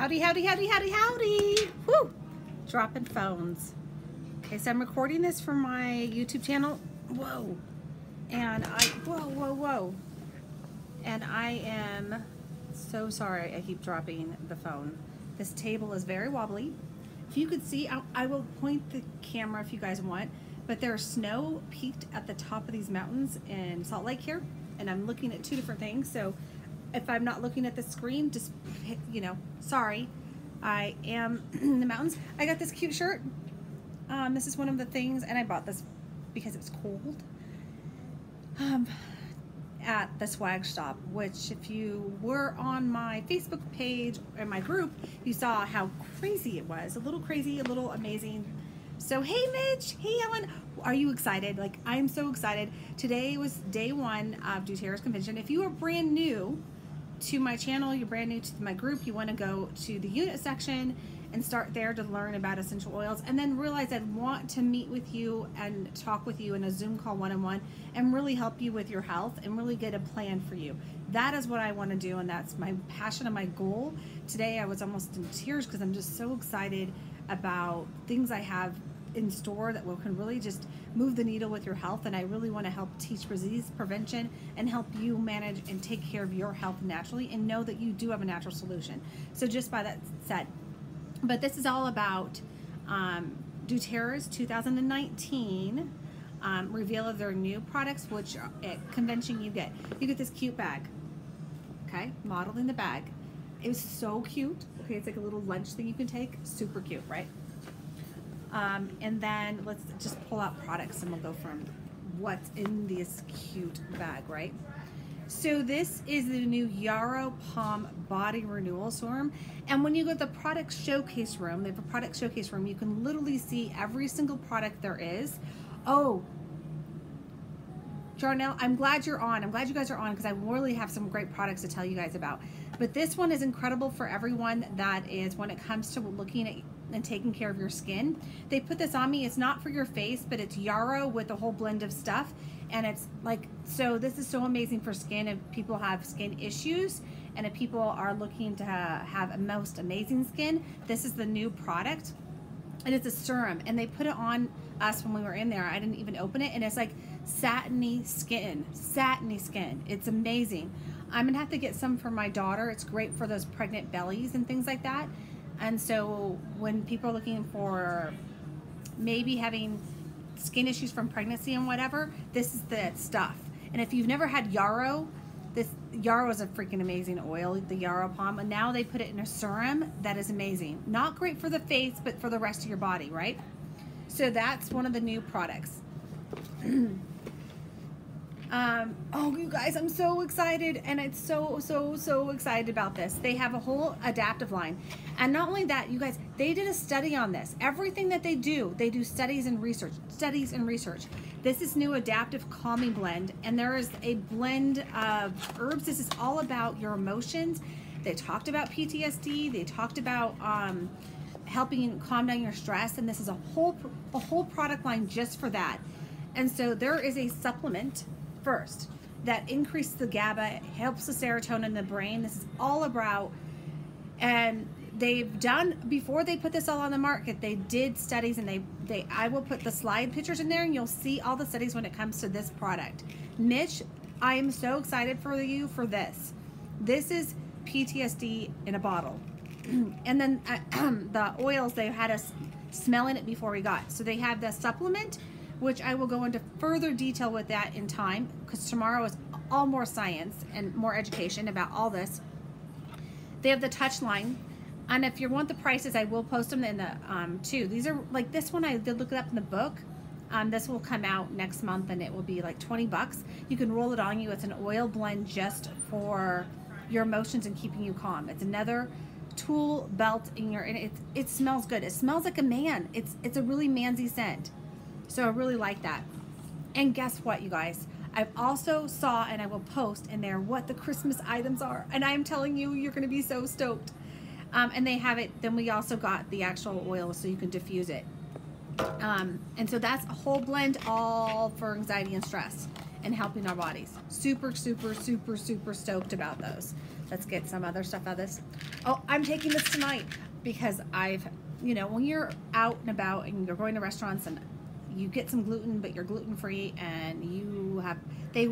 Howdy, howdy, howdy, howdy, howdy. Woo, dropping phones. Okay, so I'm recording this for my YouTube channel. Whoa. And whoa. And I am so sorry I keep dropping the phone. This table is very wobbly. If you could see, I will point the camera if you guys want, but there's snow peaked at the top of these mountains in Salt Lake here, and I'm looking at two different things. So if I'm not looking at the screen, just, you know, sorry. I am in the mountains. I got this cute shirt. This is one of the things, and I bought this because it was cold at the swag shop, which if you were on my Facebook page and my group, you saw how crazy it was. A little crazy, a little amazing. So hey Mitch, hey Ellen, are you excited? Like, I'm so excited. Today was day one of doTERRA's convention. If you are brand new to my channel, you're brand new to my group, you want to go to the unit section and start there to learn about essential oils, and then realize I want to meet with you and talk with you in a Zoom call one-on-one and really help you with your health and really get a plan for you. That is what I want to do, and that's my passion and my goal. Today I was almost in tears because I'm just so excited about things I have in store that can really just move the needle with your health, and I really want to help teach disease prevention and help you manage and take care of your health naturally and know that you do have a natural solution. So just by that said, but this is all about doTERRA's 2019 reveal of their new products, which at convention you get this cute bag, okay, modeled in the bag. It was so cute. Okay, it's like a little lunch thing you can take. Super cute, right? And then let's just pull out products and we'll go from what's in this cute bag, right? So this is the new Yarrow Palm Body Renewal Serum. And when you go to the product showcase room, they have a product showcase room, you can literally see every single product there is. Oh, Jarnell, I'm glad you're on. I'm glad you guys are on because I really have some great products to tell you guys about. But this one is incredible for everyone that is when it comes to looking at and taking care of your skin. They put this on me. It's not for your face, but it's yarrow with a whole blend of stuff. And it's like, so this is so amazing for skin if people have skin issues and if people are looking to have a most amazing skin. This is the new product, and it's a serum, and they put it on us when we were in there. I didn't even open it, and it's like satiny skin, satiny skin. It's amazing. I'm gonna have to get some for my daughter. It's great for those pregnant bellies and things like that. And so when people are looking for maybe having skin issues from pregnancy and whatever, this is the stuff. And if you've never had yarrow, this yarrow is a freaking amazing oil, the yarrow palm, and now they put it in a serum that is amazing. Not great for the face, but for the rest of your body, right? So that's one of the new products. Oh, you guys, I'm so excited, and it's so excited about this. They have a whole adaptive line, and not only that, you guys, they did a study on this. Everything that they do studies and research, studies and research. This is new adaptive calming blend, and there is a blend of herbs. This is all about your emotions. They talked about PTSD. They talked about helping you calm down your stress, and this is a whole product line just for that. And so there is a supplement first that increases the GABA, helps the serotonin in the brain. This is all about, and they've done, before they put this all on the market, they did studies, and they I will put the slide pictures in there, and you'll see all the studies when it comes to this product. Mitch, I am so excited for you for this. This is PTSD in a bottle. And then the oils, they had us smelling it before we got. So they have the supplement, which I will go into further detail with that in time, because tomorrow is all more science and more education about all this. They have the touch line, and if you want the prices, I will post them in the too. These are like, this one I did look it up in the book. This will come out next month, and it will be like 20 bucks. You can roll it on you. It's an oil blend just for your emotions and keeping you calm. It's another tool belt in your, and it smells good. It smells like a man. It's a really mansy scent. So I really like that. And guess what, you guys? I've also saw, and I will post in there what the Christmas items are. And I'm telling you, you're gonna be so stoked. And they have it, then we also got the actual oil so you can diffuse it. And so that's a whole blend all for anxiety and stress and helping our bodies. Super, super, super, super stoked about those. Let's get some other stuff out of this. oh, I'm taking this tonight, because I've, you know, when you're out and about and you're going to restaurants and you get some gluten, but you're gluten-free, and you have, they're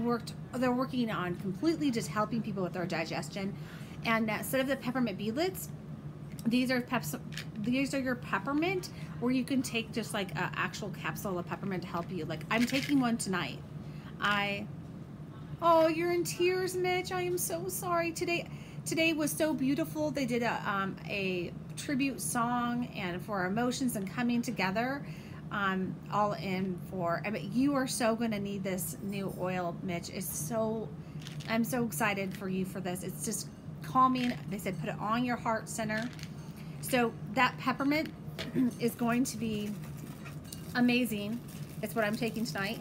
working on completely just helping people with their digestion. And instead of the peppermint beadlets, these are your peppermint, or you can take just like an actual capsule of peppermint to help you. Like, I'm taking one tonight. Oh, you're in tears, Mitch. I am so sorry. Today was so beautiful. They did a tribute song and for emotions and coming together. All in for, I mean, you are so gonna need this new oil, Mitch. It's so, I'm so excited for you for this. It's just calming. They said put it on your heart center. So that peppermint is going to be amazing. It's what I'm taking tonight.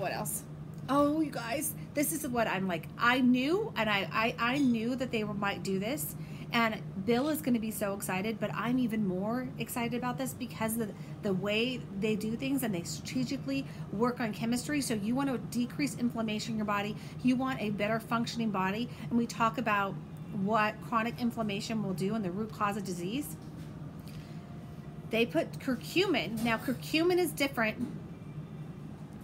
What else? Oh, you guys, this is what I'm like. I knew, and I knew that they might do this. And Bill is going to be so excited, but I'm even more excited about this because of the way they do things, and they strategically work on chemistry. So you want to decrease inflammation in your body. You want a better functioning body. And we talk about what chronic inflammation will do and the root cause of disease. They put curcumin. Now, curcumin is different.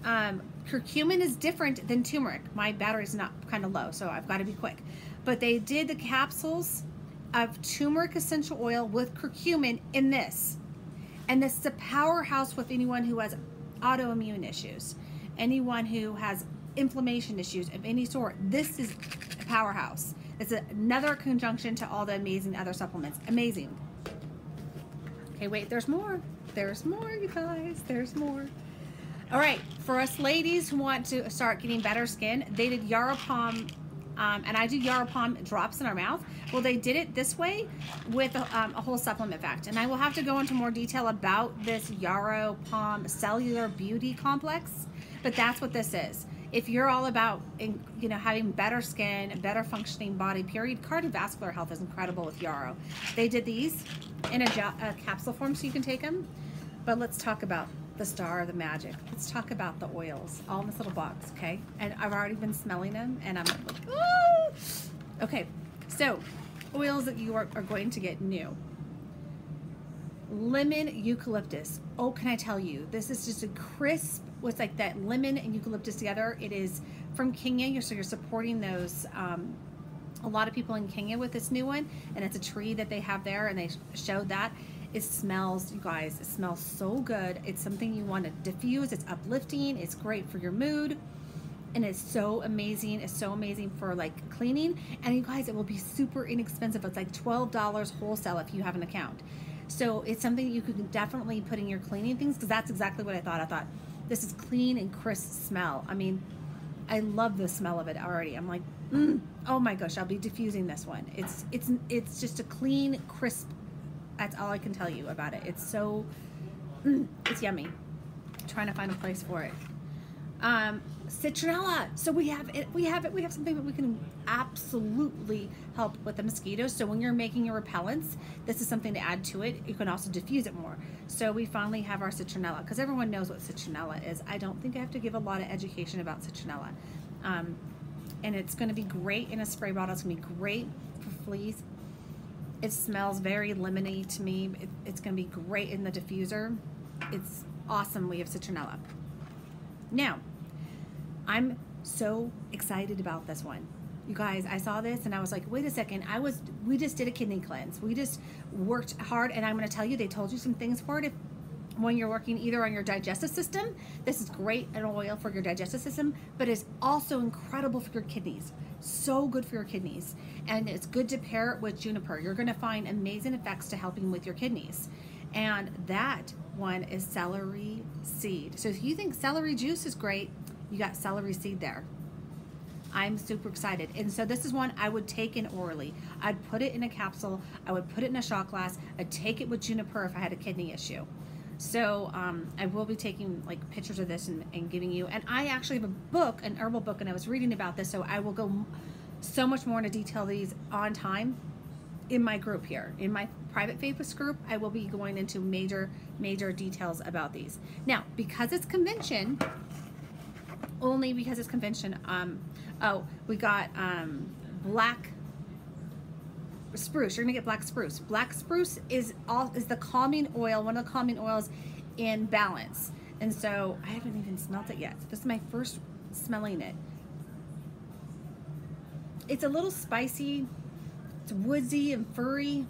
Curcumin is different than turmeric. My battery's not kind of low, so I've got to be quick. But they did the capsules of turmeric essential oil with curcumin in this, and this is a powerhouse with anyone who has autoimmune issues, anyone who has inflammation issues of any sort. This is a powerhouse. It's another conjunction to all the amazing other supplements. Amazing. Okay, wait, there's more, you guys, there's more. All right, for us ladies who want to start getting better skin, they did Yarrow Palm. And I do Yarrow Palm drops in our mouth. Well, they did it this way with a whole supplement fact. And I will have to go into more detail about this Yarrow Palm Cellular Beauty Complex, but that's what this is. If you're all about, you know, having better skin, better functioning body, period, cardiovascular health is incredible with Yarrow. They did these in a capsule form, so you can take them. But let's talk about the star of the magic. Let's talk about the oils, all in this little box, okay? And I've already been smelling them, and I'm like, oh! Okay, so oils that you are going to get new. Lemon eucalyptus. Oh, can I tell you, this is just a crisp, what's like that lemon and eucalyptus together. It is from Kenya, so you're supporting those, a lot of people in Kenya with this new one, and it's a tree that they have there, and they showed that. It smells, you guys, it smells so good. It's something you want to diffuse. It's uplifting. It's great for your mood. And it's so amazing. It's so amazing for like cleaning. And you guys, it will be super inexpensive. It's like $12 wholesale if you have an account. So it's something you could definitely put in your cleaning things, because that's exactly what I thought. I thought, this is clean and crisp smell. I mean, I love the smell of it already. I'm like, oh my gosh, I'll be diffusing this one. It's just a clean, crisp. That's all I can tell you about it. It's so, it's yummy. I'm trying to find a place for it. Citronella. So we have something that we can absolutely help with the mosquitoes. So when you're making your repellents, this is something to add to it. You can also diffuse it more. So we finally have our citronella, because everyone knows what citronella is. I don't think I have to give a lot of education about citronella. And it's gonna be great in a spray bottle. It's gonna be great for fleas. It smells very lemony to me. It's gonna be great in the diffuser. It's awesome, we have citronella. Now, I'm so excited about this one. You guys, I saw this and I was like, wait a second, we just did a kidney cleanse. We just worked hard, and I'm gonna tell you, they told you some things for it. If, when you're working either on your digestive system, this is great, an oil for your digestive system, but it's also incredible for your kidneys. So good for your kidneys, and it's good to pair it with juniper. You're going to find amazing effects to helping with your kidneys, and that one is celery seed. So if you think celery juice is great, you got celery seed there. I'm super excited, and so this is one I would take in orally. I'd put it in a capsule, I would put it in a shot glass, I'd take it with juniper if I had a kidney issue. So I will be taking like pictures of this and giving you, and I actually have a book, an herbal book, and I was reading about this, so I will go so much more into detail these on time in my group here. In my private Facebook group, I will be going into major, major details about these. Now, because it's convention, only because it's convention, oh, we got black spruce. You're gonna get black spruce. Black spruce is the calming oil, one of the calming oils in Balance. And so I haven't even smelt it yet. This is my first smelling it. It's a little spicy. It's woodsy and furry.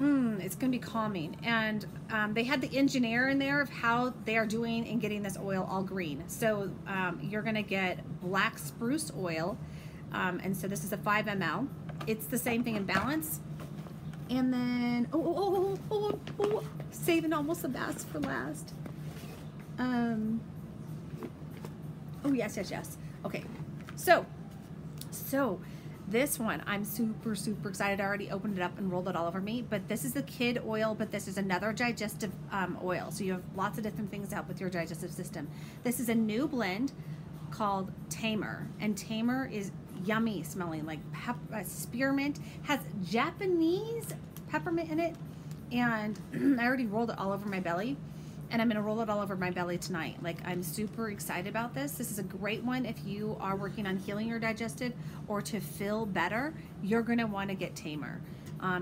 It's gonna be calming. And they had the engineer in there of how they are doing and getting this oil all green. So you're gonna get black spruce oil. And so this is a 5 ml. It's the same thing in Balance. And then, saving almost the best for last. Oh, yes. Okay, so this one, I'm super excited. I already opened it up and rolled it all over me, but this is the kid oil, but this is another digestive oil. So you have lots of different things to help with your digestive system. This is a new blend called Tamer, and Tamer is yummy smelling, like spearmint, has Japanese peppermint in it, and I already rolled it all over my belly, and I'm gonna roll it all over my belly tonight. Like, I'm super excited about this. This is a great one if you are working on healing your digestive or to feel better. You're gonna wanna get Tamer.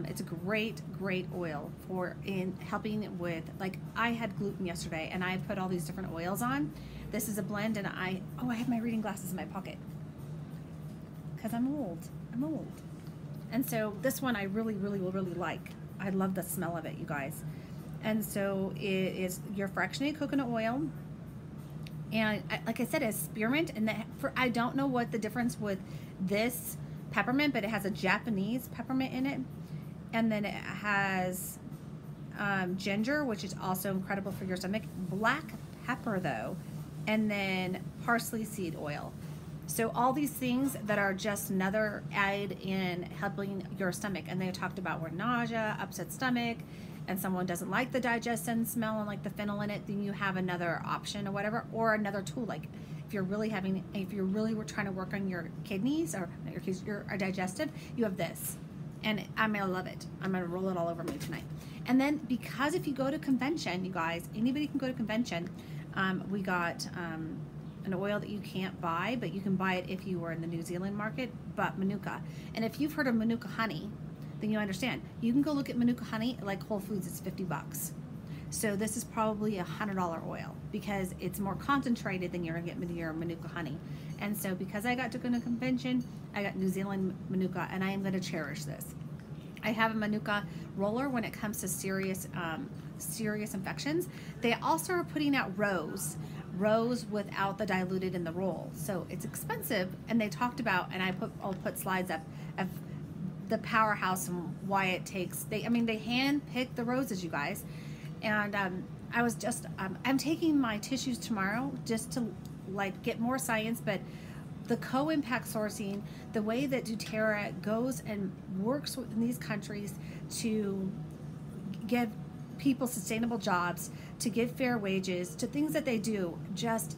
It's a great oil for in helping with, like, I had gluten yesterday and I put all these different oils on. This is a blend, and I have my reading glasses in my pocket. Cause I'm old. And so this one I really like. I love the smell of it, you guys. And so it is your fractionated coconut oil. And like I said, it's spearmint, and that I don't know what the difference with this peppermint, but it has a Japanese peppermint in it. And then it has ginger, which is also incredible for your stomach. Black pepper though, and then parsley seed oil. So all these things that are just another aid in helping your stomach. And they talked about where nausea, upset stomach, and someone doesn't like the digestion smell and like the fennel in it, then you have another option or whatever, or another tool. Like if you're really trying to work on your kidneys or not your kidneys, your digestive, you have this. And I'm gonna love it. I'm gonna roll it all over me tonight. And then because if you go to convention, you guys, anybody can go to convention. We got, an oil that you can't buy, but you can buy it if you were in the New Zealand market, but Manuka. And if you've heard of Manuka honey, then you understand. You can go look at Manuka honey, like Whole Foods, it's 50 bucks. So this is probably $100 oil because it's more concentrated than you're gonna get with your Manuka honey. And so because I got to go to a convention, I got New Zealand Manuka, and I am gonna cherish this. I have a Manuka roller when it comes to serious infections. They also are putting out rose without the diluted in the roll, so it's expensive. And they talked about, and I'll put slides up of the powerhouse and why it takes. They hand pick the roses, you guys. And I was just I'm taking my tissues tomorrow just to like get more science, but the co-impact sourcing, the way that doTERRA goes and works in these countries to give people sustainable jobs, to give fair wages, to things that they do, just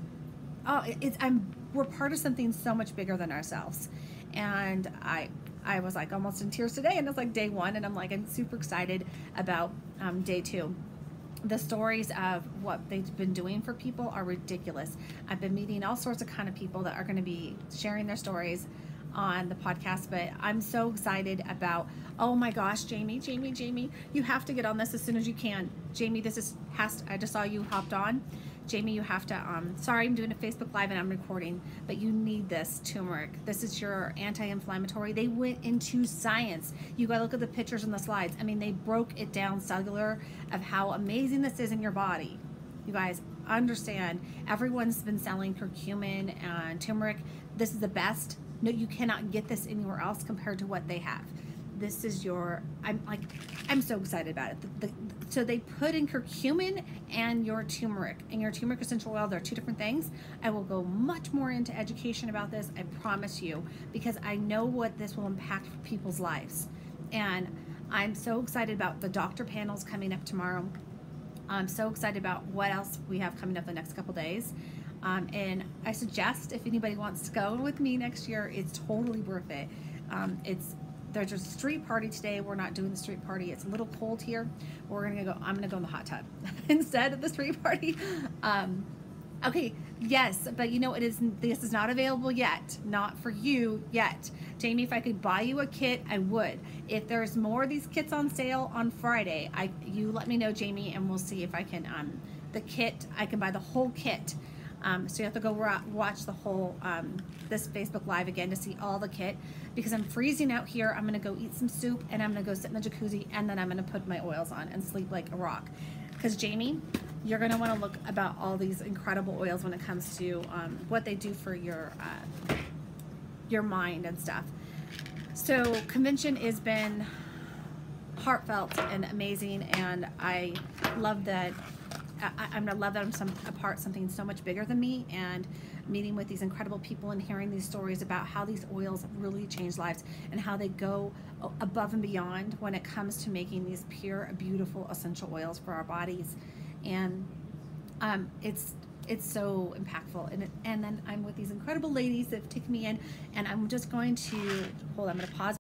we're part of something so much bigger than ourselves. And I was like almost in tears today, and it's like day one, and I'm super excited about day two. The stories of what they've been doing for people are ridiculous. I've been meeting all sorts of kind of people that are going to be sharing their stories on the podcast, but I'm so excited about, oh my gosh, Jamie, you have to get on this as soon as you can. Jamie, I just saw you hopped on. Jamie, you have to, sorry, I'm doing a Facebook Live and I'm recording, but you need this turmeric. This is your anti-inflammatory. They went into science. You gotta look at the pictures and the slides. They broke it down cellular of how amazing this is in your body. You guys understand, everyone's been selling curcumin and turmeric. This is the best. No, you cannot get this anywhere else compared to what they have. This is your, I'm so excited about it. So they put in curcumin and your turmeric. And your turmeric essential oil, they're two different things. I will go much more into education about this, I promise you, because I know what this will impact people's lives. And I'm so excited about the doctor panels coming up tomorrow. I'm so excited about what else we have coming up the next couple days. And I suggest if anybody wants to go with me next year, it's totally worth it. There's a street party today. We're not doing the street party. It's a little cold here. I'm gonna go in the hot tub instead of the street party. Okay, Yes, but you know, it is. This is not available yet. Not for you yet. Jamie, if I could buy you a kit, I would. If there's more of these kits on sale on Friday, you let me know, Jamie, and we'll see if I can, the kit, I can buy the whole kit. So you have to go watch the whole, this Facebook Live again to see all the kit, because I'm freezing out here. I'm going to go eat some soup, and I'm going to go sit in the jacuzzi, and then I'm going to put my oils on and sleep like a rock. Because Jamie, you're going to want to look about all these incredible oils when it comes to what they do for your mind and stuff. So convention has been heartfelt and amazing, and I love that. I'm a part something so much bigger than me, and meeting with these incredible people and hearing these stories about how these oils really change lives and how they go above and beyond when it comes to making these pure, beautiful essential oils for our bodies. And it's so impactful. And then I'm with these incredible ladies that have taken me in, and I'm just going to hold. I'm going to pause.